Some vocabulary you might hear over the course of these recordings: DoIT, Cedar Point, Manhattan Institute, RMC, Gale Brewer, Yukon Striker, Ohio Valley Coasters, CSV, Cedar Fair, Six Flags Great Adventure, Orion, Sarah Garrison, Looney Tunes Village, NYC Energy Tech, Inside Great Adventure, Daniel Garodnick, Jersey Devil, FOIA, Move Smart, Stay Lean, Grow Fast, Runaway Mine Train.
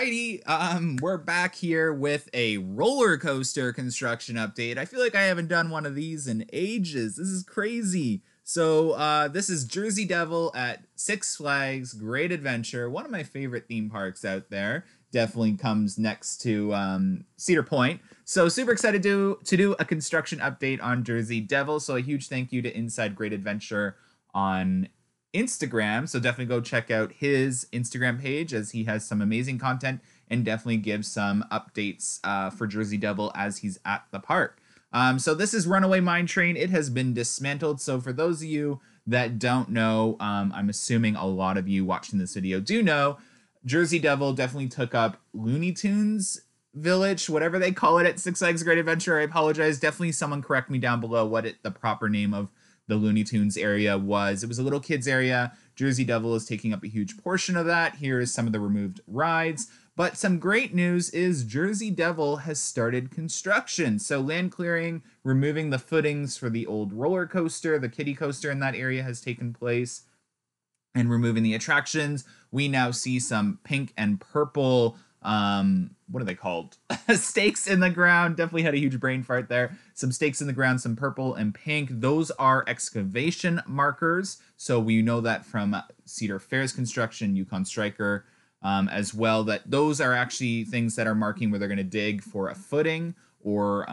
Alrighty, we're back here with a roller coaster construction update. I feel like I haven't done one of these in ages. This is crazy. So this is Jersey Devil at Six Flags Great Adventure, one of my favorite theme parks out there. Definitely comes next to Cedar Point. So super excited to do a construction update on Jersey Devil. So a huge thank you to Inside Great Adventure on Instagram, so definitely go check out his Instagram page as he has some amazing content and definitely gives some updates for Jersey Devil as he's at the park. So this is Runaway Mine Train. It has been dismantled. So for those of you that don't know, I'm assuming a lot of you watching this video do know, Jersey Devil definitely took up Looney Tunes Village, whatever they call it at Six Flags Great Adventure. I apologize. Definitely someone correct me down below what the proper name of the Looney Tunes area was. It was a little kids area. Jersey Devil is taking up a huge portion of that. Here is some of the removed rides. But some great news is Jersey Devil has started construction. So land clearing, removing the footings for the old roller coaster, the kiddie coaster in that area has taken place, and removing the attractions. We now see some pink and purple, what are they called? Stakes in the ground. Definitely had a huge brain fart there. Some stakes in the ground, some purple and pink. Those are excavation markers. So we know that from Cedar Fair's construction, Yukon Striker as well, that those are actually things that are marking where they're going to dig for a footing or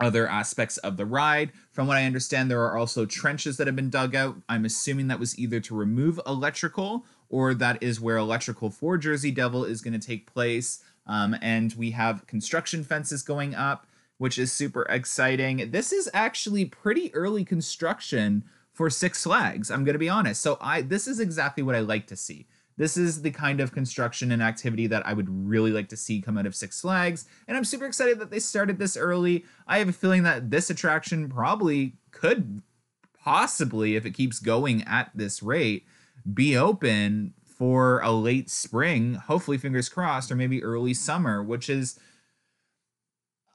other aspects of the ride. From what I understand, there are also trenches that have been dug out. I'm assuming that was either to remove electrical or that is where electrical for Jersey Devil is going to take place. And we have construction fences going up, which is super exciting. This is actually pretty early construction for Six Flags, I'm going to be honest. So this is exactly what I like to see. This is the kind of construction and activity that I would really like to see come out of Six Flags. And I'm super excited that they started this early. I have a feeling that this attraction probably could possibly, if it keeps going at this rate, be open for a late spring, hopefully, fingers crossed, or maybe early summer, which is,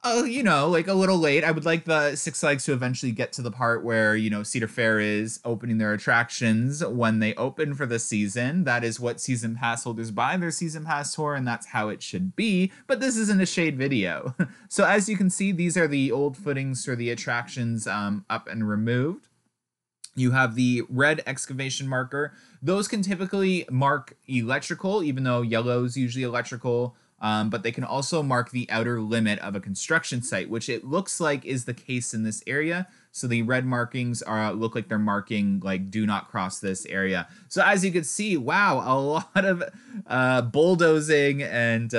you know, like a little late. I would like the Six Flags to eventually get to the part where, you know, Cedar Fair is opening their attractions when they open for the season. That is what season pass holders buy their season pass for, and that's how it should be. But this isn't a shade video. So as you can see, these are the old footings for the attractions up and removed. You have the red excavation marker. Those can typically mark electrical, even though yellow is usually electrical, but they can also mark the outer limit of a construction site, which it looks like is the case in this area. So the red markings are look like they're marking like do not cross this area. So as you can see, wow, a lot of bulldozing and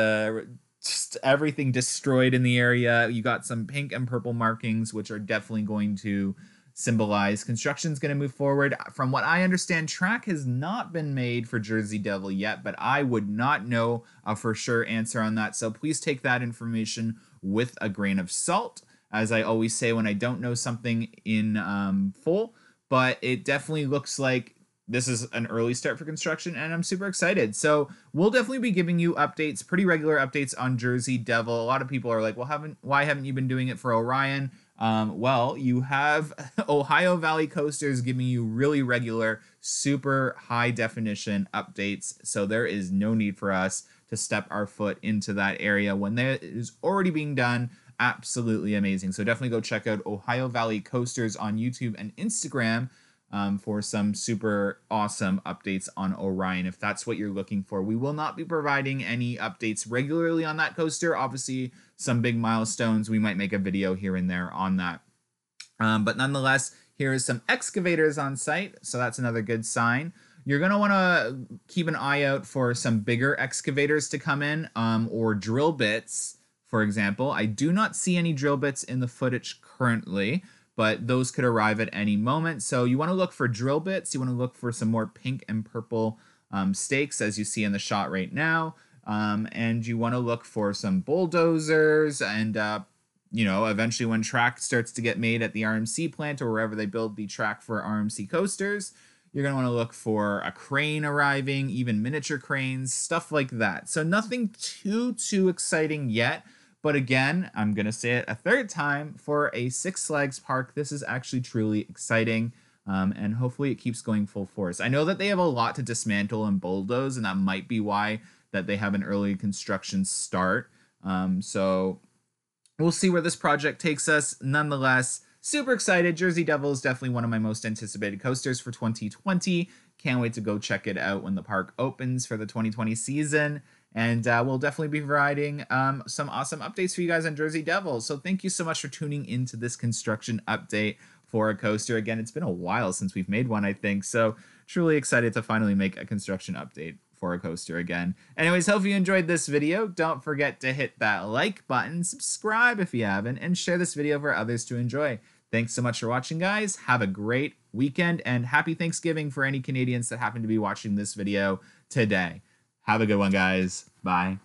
just everything destroyed in the area. You got some pink and purple markings, which are definitely going to symbolize construction's going to move forward. From what I understand, track has not been made for Jersey Devil yet, but I would not know a for sure answer on that. So please take that information with a grain of salt, as I always say when I don't know something in full. But it definitely looks like this is an early start for construction, and I'm super excited. So we'll definitely be giving you updates, pretty regular updates on Jersey Devil. A lot of people are like, well, why haven't you been doing it for Orion? Well, you have Ohio Valley Coasters giving you really regular, super high definition updates. So there is no need for us to step our foot into that area when that is already being done. Absolutely amazing. So definitely go check out Ohio Valley Coasters on YouTube and Instagram for some super awesome updates on Orion, if that's what you're looking for. We will not be providing any updates regularly on that coaster. Obviously, some big milestones, we might make a video here and there on that. But nonetheless, here is some excavators on site, so that's another good sign. You're going to want to keep an eye out for some bigger excavators to come in, or drill bits, for example. I do not see any drill bits in the footage currently, but those could arrive at any moment. So you want to look for drill bits. You want to look for some more pink and purple stakes, as you see in the shot right now. And you want to look for some bulldozers and, you know, eventually when track starts to get made at the RMC plant or wherever they build the track for RMC coasters, you're going to want to look for a crane arriving, even miniature cranes, stuff like that. So nothing too exciting yet. But again, I'm going to say it a third time, for a Six Flags park, this is actually truly exciting, and hopefully it keeps going full force. I know that they have a lot to dismantle and bulldoze, and that might be why that they have an early construction start. So we'll see where this project takes us. Nonetheless, super excited. Jersey Devil is definitely one of my most anticipated coasters for 2020. Can't wait to go check it out when the park opens for the 2020 season. And we'll definitely be providing some awesome updates for you guys on Jersey Devil. So thank you so much for tuning into this construction update for a coaster. Again, it's been a while since we've made one, I think. So truly excited to finally make a construction update for a coaster again. Anyways, hope you enjoyed this video. Don't forget to hit that like button, subscribe if you haven't, and share this video for others to enjoy. Thanks so much for watching, guys. Have a great weekend and happy Thanksgiving for any Canadians that happen to be watching this video today. Have a good one, guys. Bye.